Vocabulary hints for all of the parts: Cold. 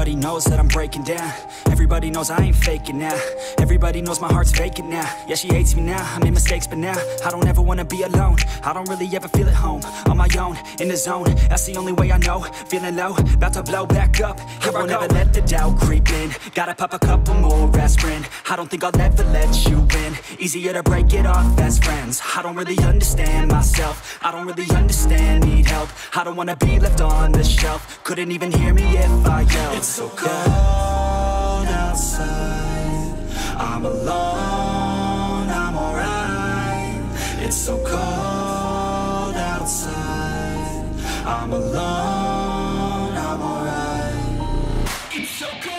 Everybody knows that I'm breaking down. Everybody knows I ain't faking now. Everybody knows my heart's vacant now. Yeah, she hates me now, I made mistakes, but now I don't ever wanna be alone. I don't really ever feel at home. On my own, in the zone, that's the only way I know. Feeling low, about to blow back up. Here I won't ever let the doubt creep in. Gotta pop a couple more aspirin. I don't think I'll ever let you win. Easier to break it off as friends. I don't really understand myself. I don't really understand, need help. I don't wanna be left on the shelf. Couldn't even hear me if I yelled. It's so cold outside. I'm alone, I'm alright. It's so cold outside. I'm alone, I'm alright. It's so cold.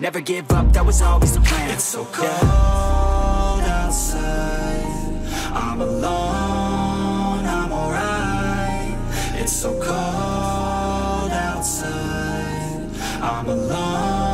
Never give up, that was always the plan. It's so cold outside. I'm alone, I'm alright. It's so cold outside. I'm alone.